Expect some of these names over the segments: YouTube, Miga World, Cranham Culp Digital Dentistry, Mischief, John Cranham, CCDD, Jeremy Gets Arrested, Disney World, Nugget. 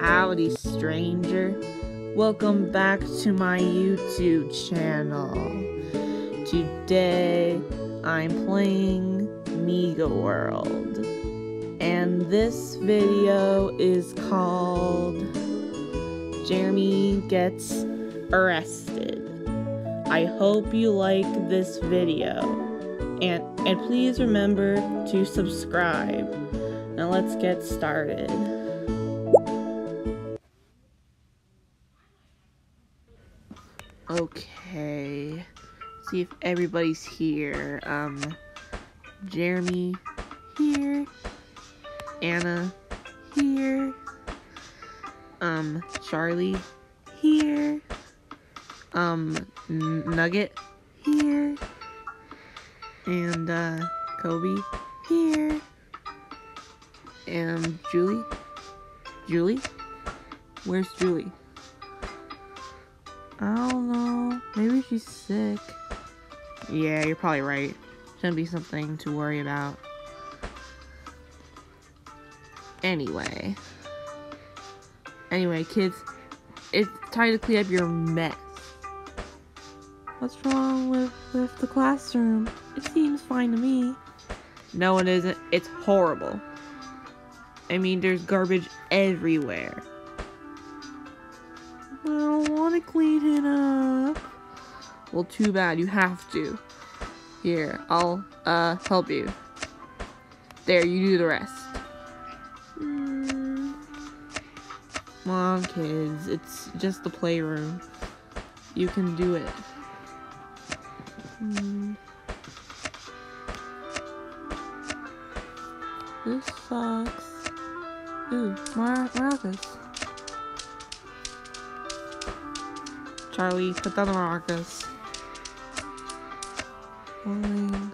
Howdy, stranger. Welcome back to my YouTube channel. Today, I'm playing Miga World. And this video is called Jeremy Gets Arrested. I hope you like this video. And please remember to subscribe. Now let's get started. Okay, see if everybody's here. Jeremy here, Anna here, Charlie here, Nugget here, and Kobe here, and Julie? Where's Julie? I don't know. Maybe she's sick. Yeah, you're probably right. Shouldn't be something to worry about. Anyway, kids, it's time to clean up your mess. What's wrong with the classroom? It seems fine to me. No, it isn't. It's horrible. I mean, there's garbage everywhere. I don't want to clean it up. Well, too bad. You have to. Here, I'll help you. There, you do the rest. Come on, kids. It's just the playroom. You can do it. This sucks. Ooh, where are this? Charlie, put down the maracas. Rolling.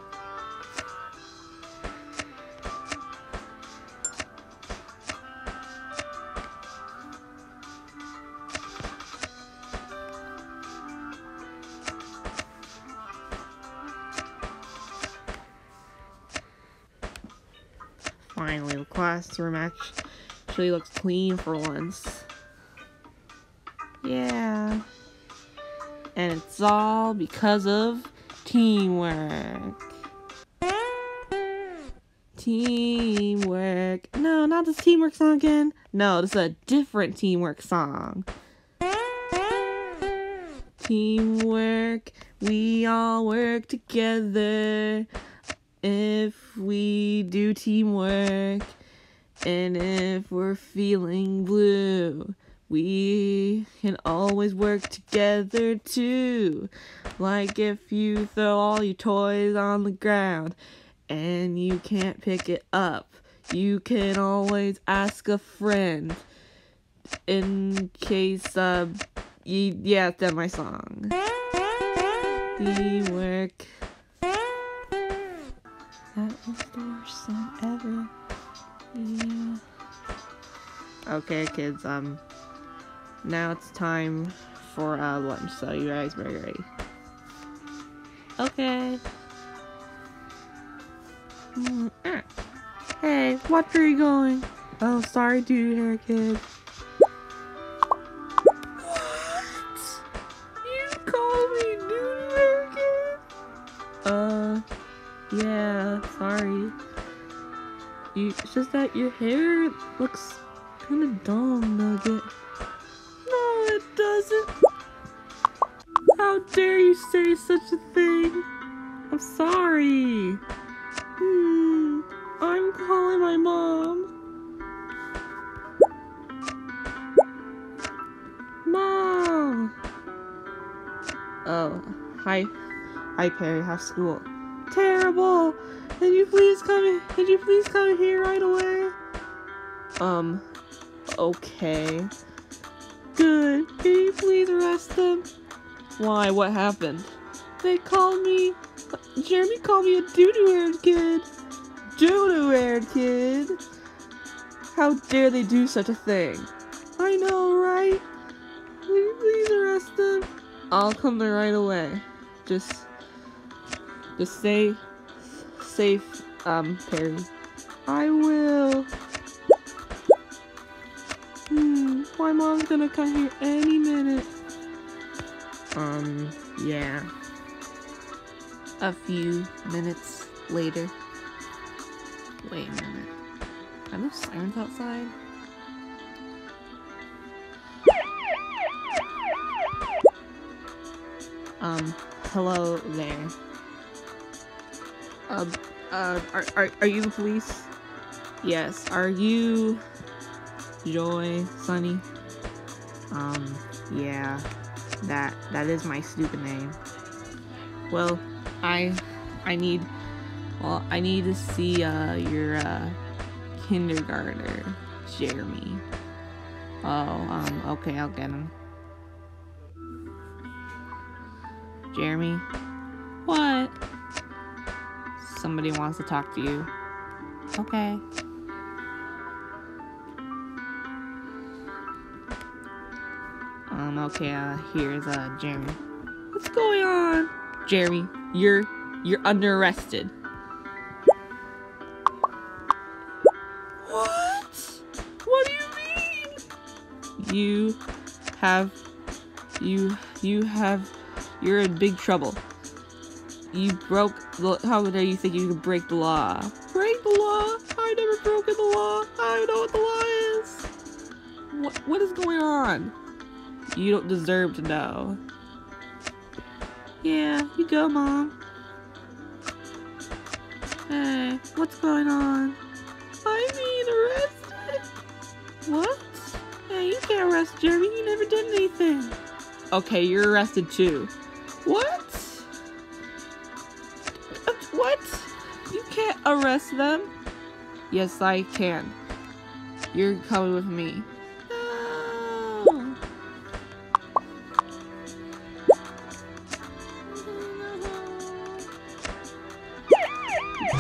Finally, the classroom actually looks clean for once. Yeah. And it's all because of teamwork. Teamwork. No, not this teamwork song again. No, this is a different teamwork song. Teamwork. We all work together. If we do teamwork, and if we're feeling blue, we can always work together too. Like if you throw all your toys on the ground and you can't pick it up, you can always ask a friend in case, yeah, that's my song. Teamwork. That was the worst song ever. Yeah. Okay, kids, now it's time for lunch, so you guys better get ready. Okay. Hey, watch where you going. Oh, sorry, dude, here, kid. What? You called me dude hair, kid? Yeah, sorry. It's just that your hair looks kind of dumb, Nugget. No, it doesn't. How dare you say such a thing? I'm sorry. I'm calling my mom. Mom. Oh, hi, Perry. How's school? Terrible. Can you please come here right away? Okay. Good. Can you please arrest them? Why? What happened? They called me. Jeremy called me a doo-doo-haired kid. Doo-doo-haired kid. How dare they do such a thing? I know, right? Can you please arrest them? I'll come there right away. Just stay safe, Perry. I will. My mom's gonna come here any minute. Yeah. A few minutes later. Wait a minute. Are there sirens outside? Hello there. Are you the police? Yes. Are you Joy, Sunny? Yeah. That is my stupid name. Well, I need to see your kindergartner, Jeremy. Oh, okay, I'll get him. Jeremy? What? Somebody wants to talk to you. Okay. Okay, here's, Jeremy. What's going on? Jeremy, you're under arrested. What? What do you mean? You're in big trouble. You broke the, how dare you think you could break the law? Break the law? I never broken the law. I know what the law is. What is going on? You don't deserve to know. Yeah, you go, Mom. Hey, what's going on? I'm being arrested. What? Hey, you can't arrest Jeremy. You never did anything. Okay, you're arrested too. What? What? You can't arrest them? Yes, I can. You're coming with me.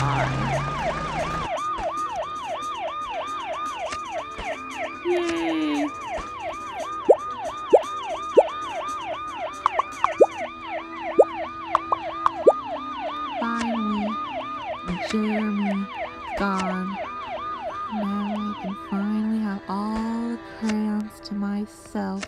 No. Yay. Jeremy's gone. Now I can finally have all the crayons to myself.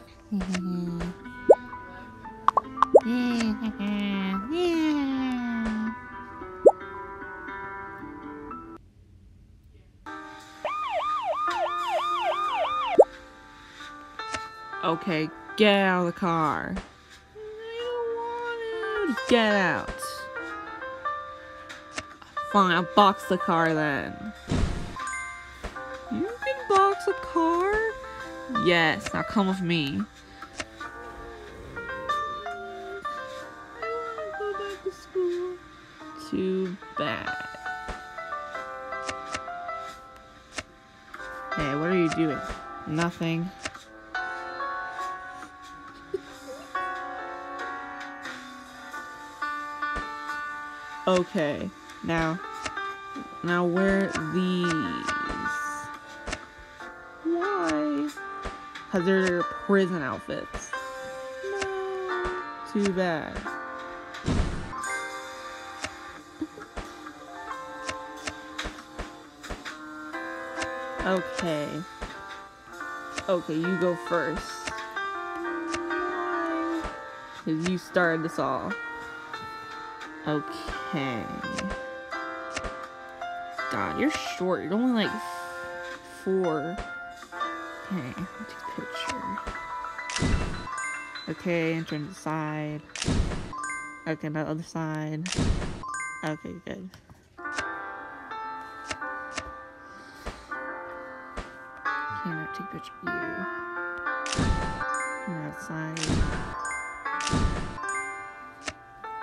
Okay, get out of the car. I don't want to. Get out. Fine, I'll box the car then. You can box a car? Yes, now come with me. I want to go back to school. Too bad. Hey, what are you doing? Nothing. Okay. Now where are these? Why? Because they're their prison outfits. No. Too bad. Okay. Okay, you go first. Because you started this all. Okay. God, you're short. You're only like 4. Okay, I'll take a picture. Okay, and turn to the side. Okay, about the other side. Okay, good. Okay, now take a picture of you. And that side.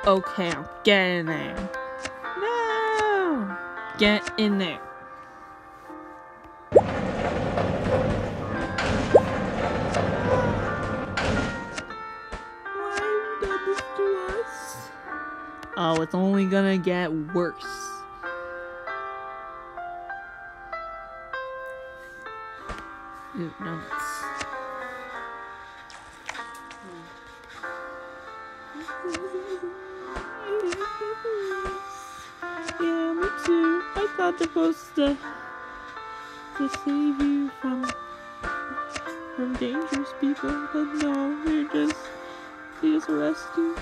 Okay, I'll get in there. Get in there. Why have you done this to us? Oh, it's only gonna get worse. Ooh, no. Yeah, me too. I thought they're supposed to save you from from dangerous people, but no, he is arrested.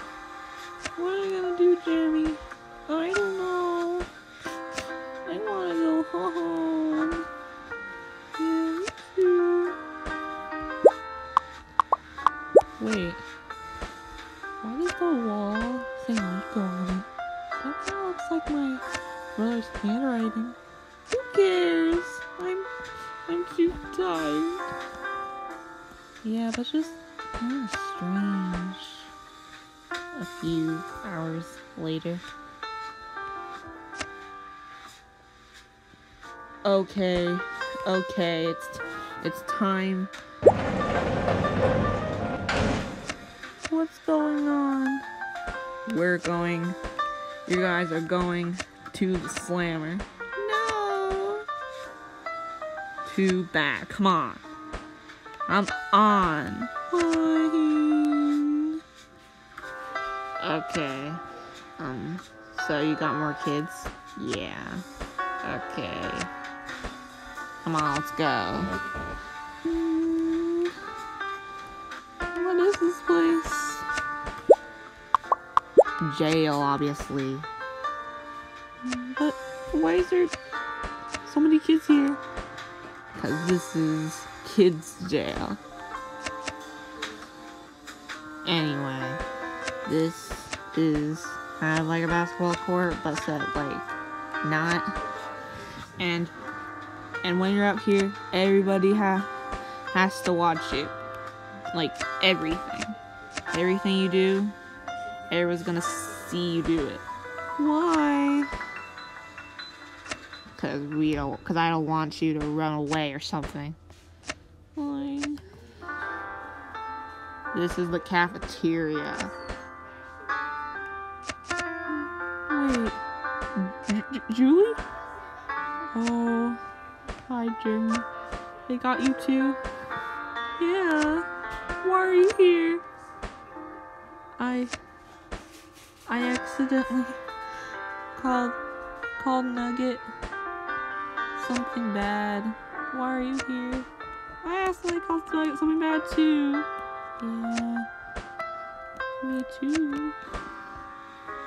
What are you gonna do, Jeremy? I don't know. I wanna go home. Yeah, me too. Wait. Why does the wall say Nico on it? That kinda looks like my brother's handwriting. Who cares? I'm too tired. Yeah, that's just kinda strange. A few hours later. Okay, it's time. What's going on? You guys are going to the slammer. No! Too bad, come on. I'm on. Fine. Okay, so you got more kids? Yeah. Okay. Come on, let's go. What is this place? Jail, obviously. But why is there so many kids here? Because this is kids' jail. Anyway, this is kind of like a basketball court, but set like not. And when you're up here, everybody has to watch it. Like, everything. Everything you do, everyone's gonna see you do it. Why? Cause I don't want you to run away or something. Fine. This is the cafeteria. Wait. Julie? Oh, hi, Jeremy. They got you too? Yeah. Why are you here? I accidentally called Nugget something bad. Why are you here? I accidentally called Nugget something bad too. Yeah. Me too.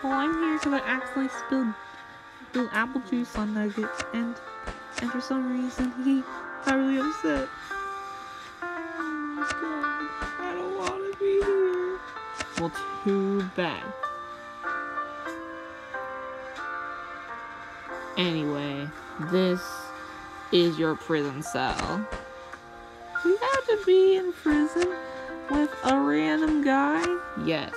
Well, I'm here because I accidentally spilled apple juice on Nugget, and for some reason he got really upset. Oh my god, I don't want to be here. Well, too bad. Anyway, this is your prison cell. We have to be in prison with a random guy? Yes.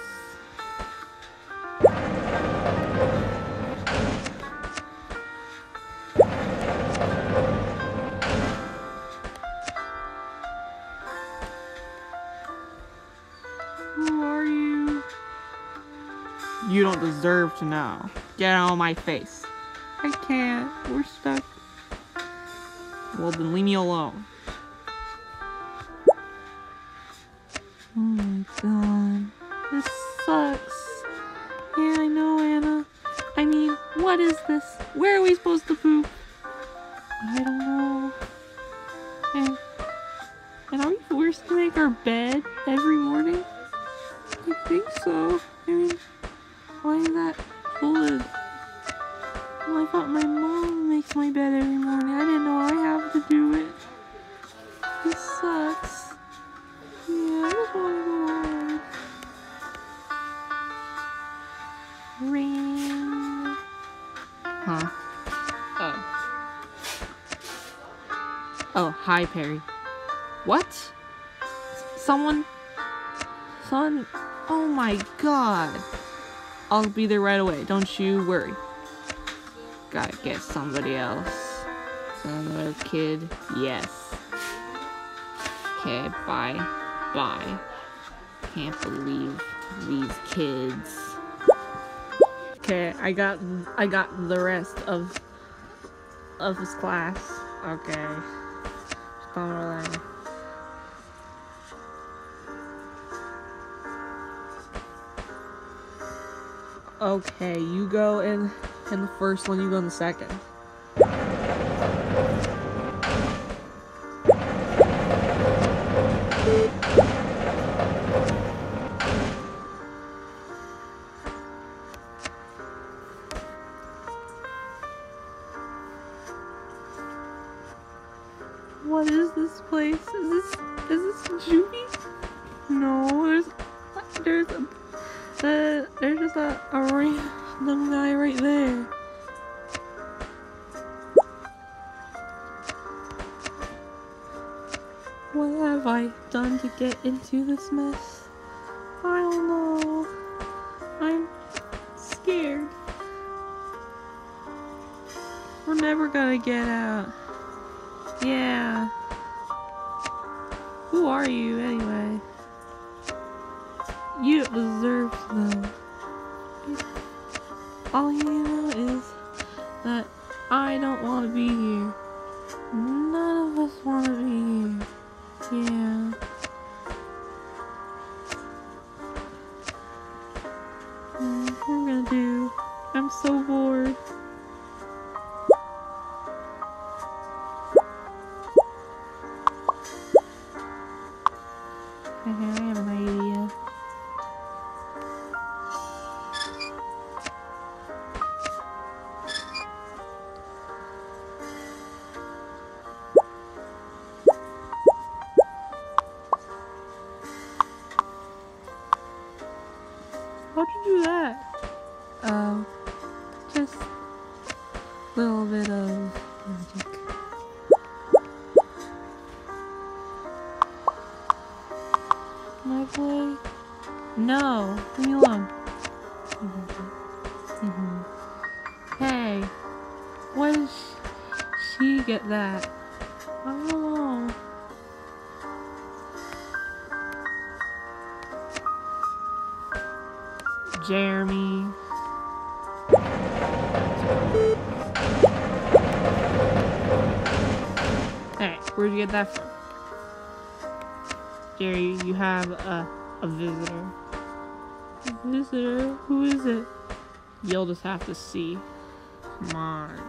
You don't deserve to know. Get out of my face. I can't. We're stuck. Well, then leave me alone. Oh my god. This sucks. Yeah, I know, Anna. I mean, what is this? Where are we supposed to poop? I don't know. And are we forced to make our bed every morning? I think so. I mean, why is that bullet? Well, I thought my mom makes my bed every morning. I didn't know I have to do it. This sucks. Yeah, I just want to go home. Ring. Huh. Oh. Oh, hi, Perry. What? Someone? Oh my god. I'll be there right away. Don't you worry. Gotta get somebody else. Another kid. Yes. Okay, bye. Bye. Can't believe these kids. Okay, I got the rest of this class. Okay. Just okay, you go in the first one, you go in the second. place? Is this Juvie? No, there's just a random guy right there. What have I done to get into this mess? I don't know. I'm scared. We're never gonna get out. Yeah. Who are you anyway? You deserve them. All you know is that I don't want to be here. None of us want to be here. Yeah. What am I gonna do? I'm so bored. Okay, I have an idea. How'd you do that? Just a little bit of magic. My boy? No, leave me alone. Hey, why did she get that? I don't know. Jeremy. Alright, where'd you get that from? Jerry, you have a visitor. A visitor? Who is it? You'll just have to see. Come on.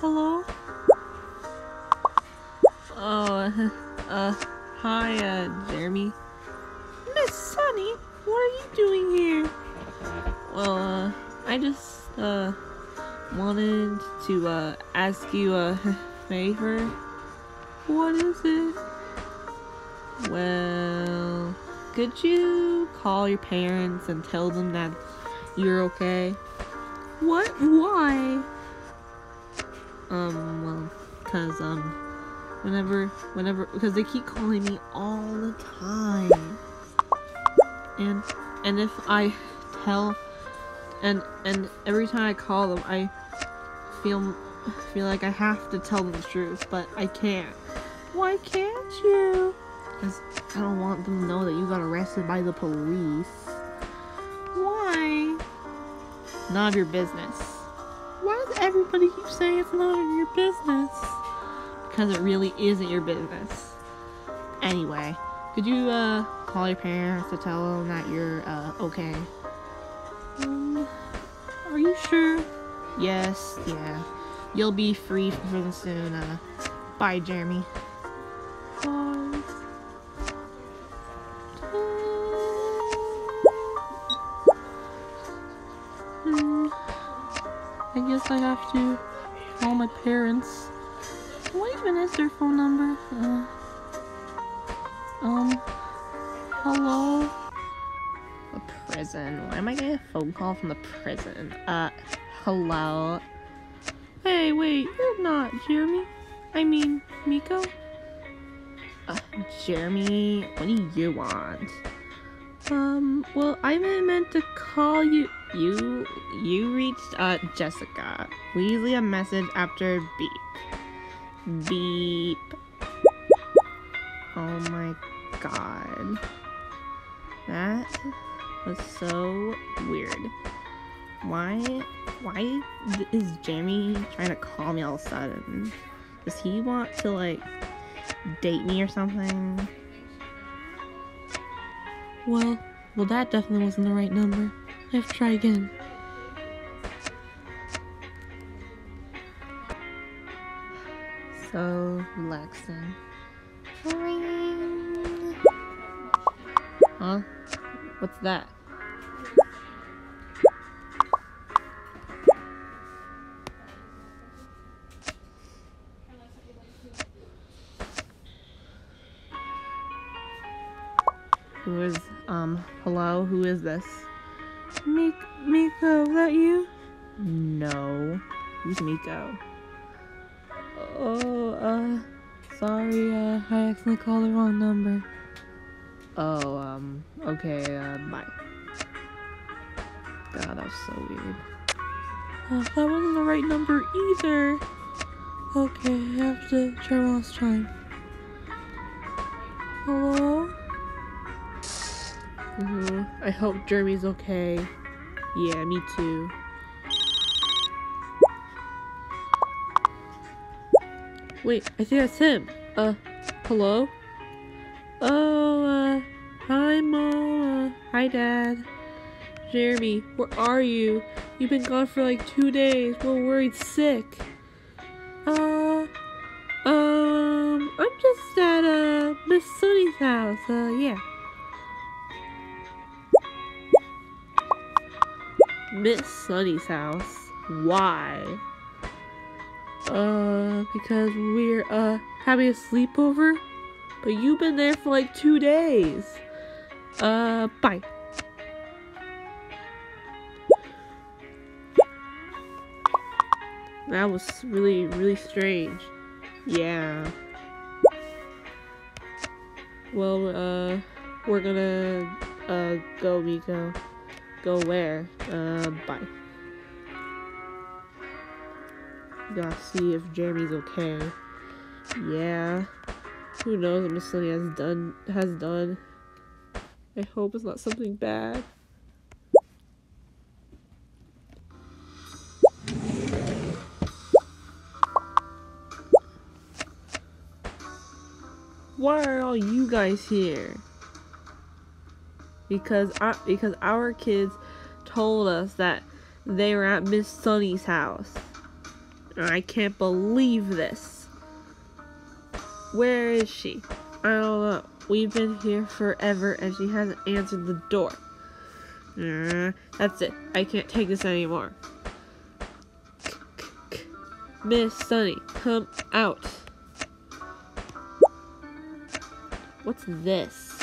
Hello? Oh, hi, Jeremy. Miss Sunny, what are you doing here? Well, I just, wanted to, ask you a favor. What is it? Well, could you call your parents and tell them that you're okay? What? Why? Well, cause, because they keep calling me all the time. And if I tell... And every time I call them, I feel like I have to tell them the truth, but I can't. Why can't you? Because I don't want them to know that you got arrested by the police. Why? None of your business. Why does everybody keep saying it's none of your business? Because it really isn't your business. Anyway, could you call your parents to tell them that you're okay? Are you sure? Yes, yeah. You'll be free from soon. Bye, Jeremy. Bye. I guess I have to call my parents. What even is their phone number? Hello? Prison. Why am I getting a phone call from the prison? Hello? Hey, wait, you're not Jeremy. I mean, Miko? Jeremy, what do you want? Well, I meant to call you. You reached, Jessica. Please leave a message after beep. Beep. Oh my god. That... was so weird. Why is Jeremy trying to call me all of a sudden? Does he want to like date me or something? Well, that definitely wasn't the right number. I have to try again. So relaxing. Ring. Huh? What's that? who is, hello, who is this? Miko, is that you? No, who's Miko? Oh, sorry, I accidentally called the wrong number. Oh, okay, bye. God, that was so weird. Oh, that wasn't the right number either. Okay, I have to try one last time. Hello? I hope Jeremy's okay. Yeah, me too. Wait, I think that's him. Hello? Oh, hi Mom. Hi Dad. Jeremy, where are you? You've been gone for like 2 days. We're worried sick. I'm just at, Miss Sunny's house, yeah. Miss Sunny's house? Why? Because we're, having a sleepover? But you've been there for like 2 days. Bye. That was really, really strange. Yeah. Well, we're gonna, go, Miko. Go where? Bye. Gotta see if Jeremy's okay. Yeah. Who knows what Miss Sunny has done. I hope it's not something bad. Why are all you guys here? Because our kids told us that they were at Miss Sunny's house. I can't believe this. Where is she? I don't know. We've been here forever and she hasn't answered the door. That's it. I can't take this anymore. Miss Sunny, come out. What's this?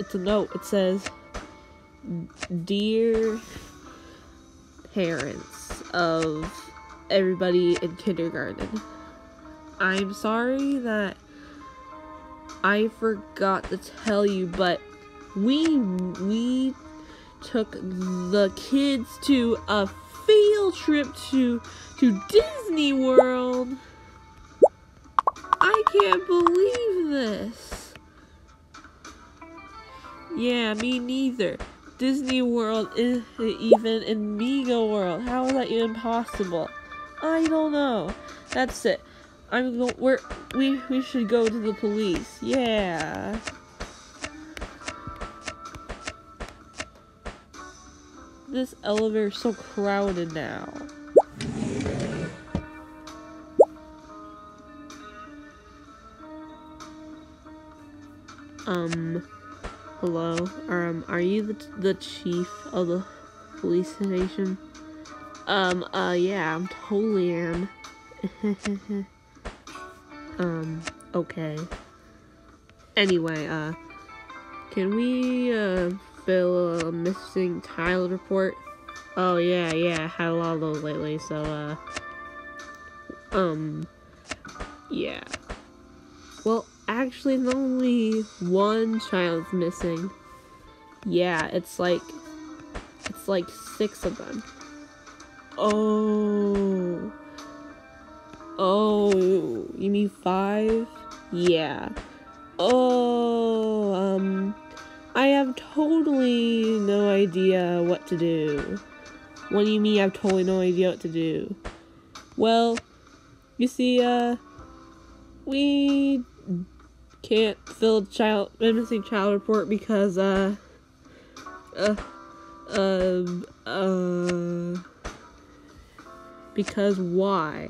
It's a note. It says, "Dear parents of everybody in kindergarten, I'm sorry that I forgot to tell you, but we took the kids to a field trip to Disney World. I can't believe this. Yeah, me neither. Disney World isn't even in Miga World. How is that even possible? I don't know. That's it. We should go to the police. Yeah." This elevator is so crowded now. Hello? Are you the chief of the police station? Yeah, I totally am. Okay. Anyway, can we, fill a missing child report? Oh yeah, I had a lot of those lately, so yeah. Well, actually there's only one child's missing. Yeah, it's like 6 of them. Oh, you mean 5? Yeah. Oh, I have totally no idea what to do. What do you mean I have totally no idea what to do? Well, you see, we can't fill a missing child report because, because why?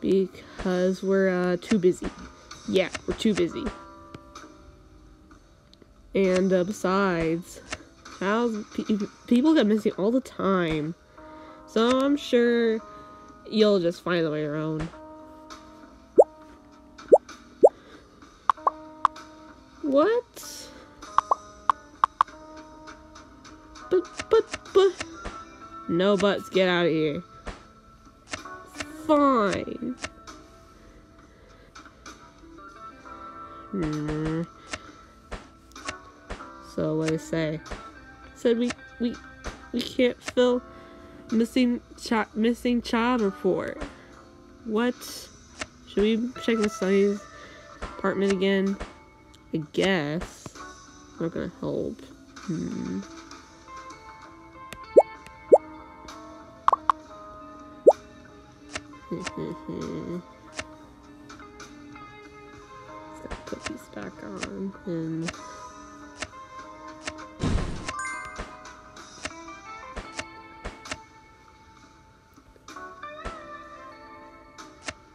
Because we're, too busy. Yeah, we're too busy. And besides, people get missing all the time, so I'm sure you'll just find the way around. What? But. No buts, get out of here. Fine. Hmm. So what do you say? Said we can't fill missing child report. What? Should we check Sonny's apartment again? I guess. Not gonna help. Hmm. Just gotta put these back on and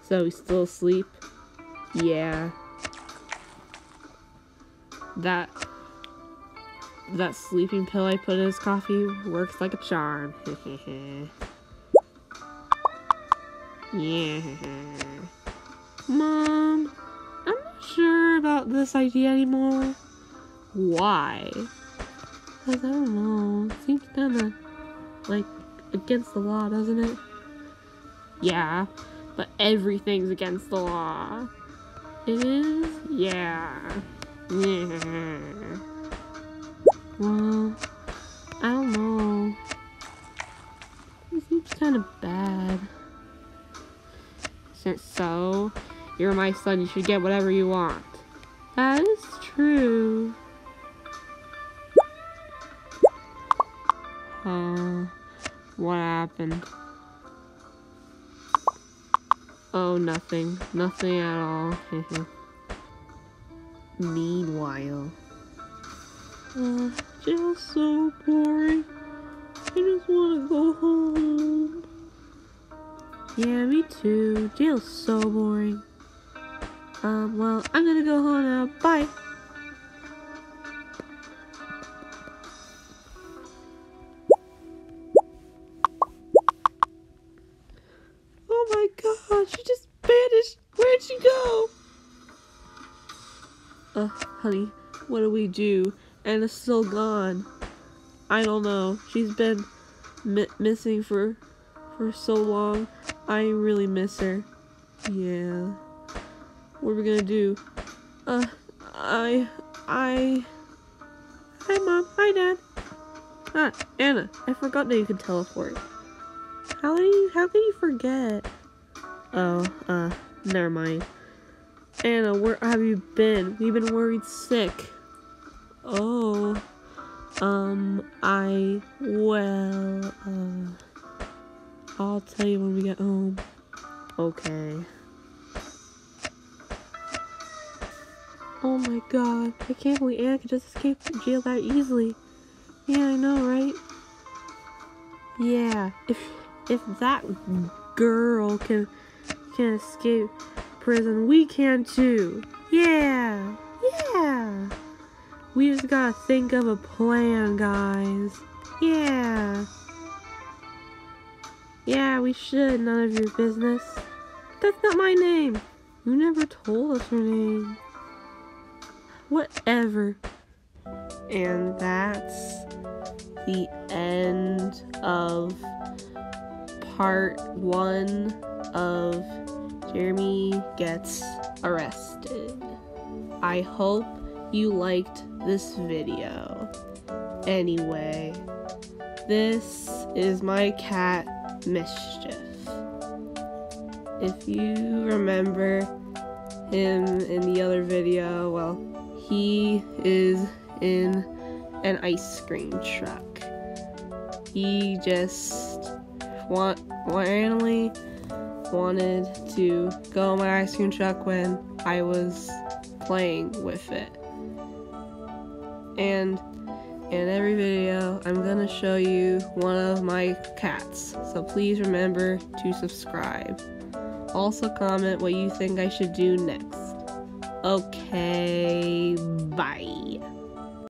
so we still asleep? Yeah. That sleeping pill I put in his coffee works like a charm. Yeah. Mom, I'm not sure about this idea anymore. Why? Because I don't know. It seems kinda like against the law, doesn't it? Yeah. But everything's against the law. It is? Yeah. Yeah. Well, I don't know. It seems kind of bad. Since so, you're my son, you should get whatever you want. That is true. What happened? Oh, nothing. Nothing at all. Meanwhile. Jail's so boring. I just want to go home. Yeah, me too. Jail's so boring. Well, I'm gonna go home now. Bye! Honey, what do we do? Anna's still gone. I don't know. She's been missing for so long. I really miss her. Yeah. What are we gonna do? Hi, Mom. Hi, Dad. Ah, Anna. I forgot that you could teleport. How can you forget? Oh, never mind. Anna, where have you been? We've been worried sick. Oh. I'll tell you when we get home. Okay. Oh my god. I can't believe Anna could just escape from jail that easily. Yeah, I know, right? Yeah. If that girl can escape prison, we can too. Yeah, yeah. We just gotta think of a plan, guys. Yeah. Yeah, we should. None of your business. That's not my name. You never told us your name. Whatever. And that's the end of part 1 of Jeremy Gets Arrested. I hope you liked this video. Anyway, this is my cat, Mischief. If you remember him in the other video, well, he is in an ice cream truck. He just randomly wanted to go in my ice cream truck when I was playing with it. And in every video, I'm gonna show you one of my cats, so please remember to subscribe. Also comment what you think I should do next. Okay, bye.